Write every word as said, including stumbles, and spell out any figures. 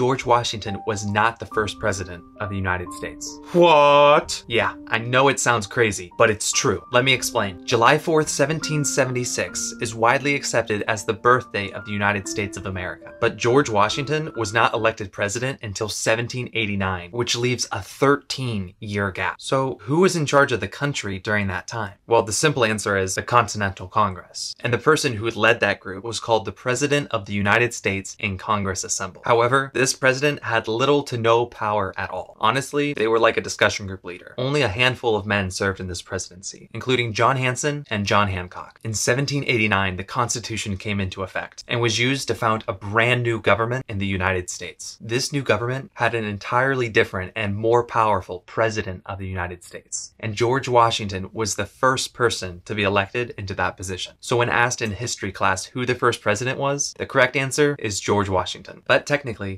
George Washington was not the first president of the United States. What? Yeah, I know it sounds crazy, but it's true. Let me explain. July fourth, seventeen seventy-six is widely accepted as the birthday of the United States of America. But George Washington was not elected president until seventeen eighty-nine, which leaves a thirteen year gap. So who was in charge of the country during that time? Well, the simple answer is the Continental Congress. And the person who led that group was called the President of the United States in Congress Assembled. However, this president had little to no power at all. Honestly, they were like a discussion group leader. Only a handful of men served in this presidency, including John Hanson and John Hancock. In seventeen eighty-nine, the Constitution came into effect and was used to found a brand new government in the United States. This new government had an entirely different and more powerful president of the United States. And George Washington was the first person to be elected into that position. So when asked in history class who the first president was, the correct answer is George Washington. But technically,